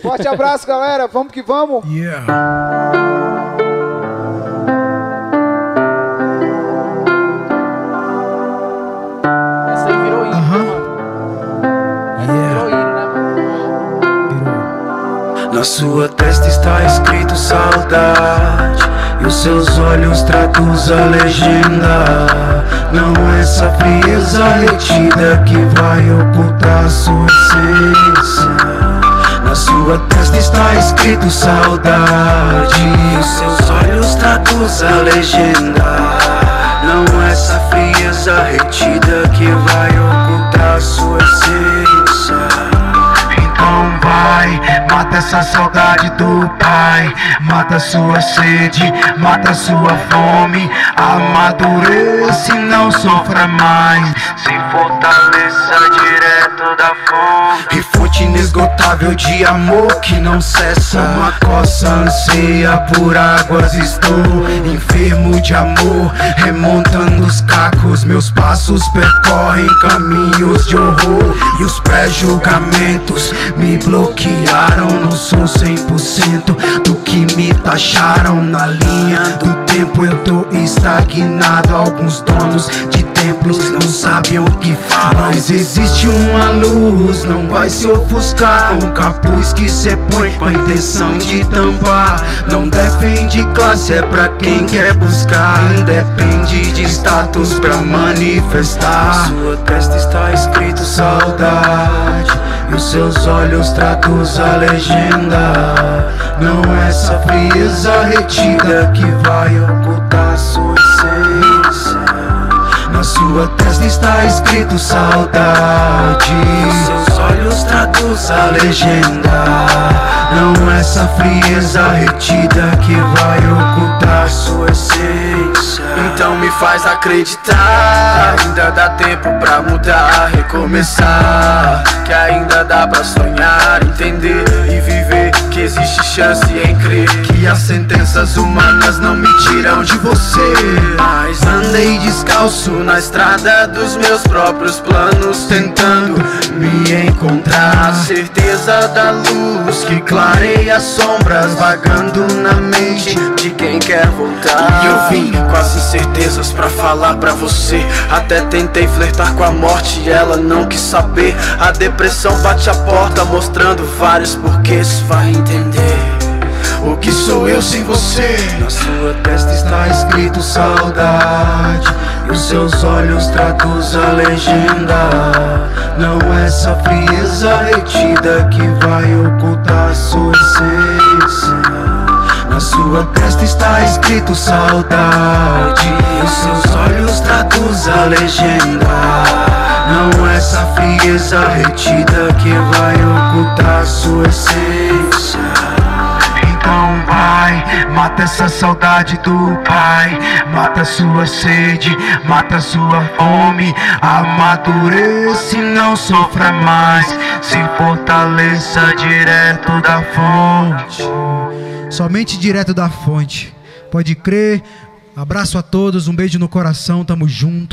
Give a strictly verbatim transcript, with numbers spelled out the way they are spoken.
Forte abraço, galera. Vamos que vamos. Yeah. Na sua testa está escrito saudade, e os seus olhos traduz a legenda. Não é essa frieza retida que vai ocultar sua essência. Na sua testa está escrito saudade, e os seus olhos traduz a legenda. Não é essa frieza retida que vai ocultar sua essência. Então vai, mata essa saudade do pai, mata sua sede, mata sua fome, amadurece e não sofra mais, se fortaleça direto da fome. E fonte inesgotável de amor que não cessa, uma coça anseia por águas estou, enfermo de amor, remontando os cacos, meus passos percorrem caminhos de horror, e os pré-julgamentos me bloquearam, não sou cem por cento do que me taxaram. Na linha do tempo eu tô estagnado. Alguns donos de templos não sabem o que falam, mas existe uma luz, não vai se ofuscar. Um capuz que se põe com a intenção de tampar. Não defende classe, é pra quem quer buscar. Independe de status pra manifestar. Sua testa está escrito saudade, e os seus olhos traduz a legenda. Não é essa frieza retida que vai ocultar sua essência. Na sua testa está escrito saudade, e os seus olhos traduz a legenda. Não é essa frieza retida que vai ocultar sua essência. Então me faz acreditar, ainda dá tempo pra mudar, recomeçar, que ainda dá pra sonhar, entender e viver, que existe chance em crer, que as sentenças humanas não me tiram de você. Mas andei descalço na estrada dos meus próprios planos, tentando me encontrar. A certeza da luz que clareia as sombras, vagando na mente de quem quer voltar. E eu vim com as incertezas pra falar pra você, até tentei flertar com a morte e ela não quis saber. A depressão bate a porta mostrando vários porquês, vai entender o que sou eu sem você. Na sua testa está escrito saudade, e os seus olhos traduz a legenda. Não é essa frieza retida que vai ocultar sua essência. Na sua testa está escrito saudade, e os seus olhos traduz a legenda. Não é essa frieza retida que vai ocultar sua essência. Então vai, mata essa saudade do pai, mata sua sede, mata sua fome, amadurece e não sofra mais, se fortaleça direto da fonte. Somente direto da fonte. Pode crer. Abraço a todos, um beijo no coração, tamo junto.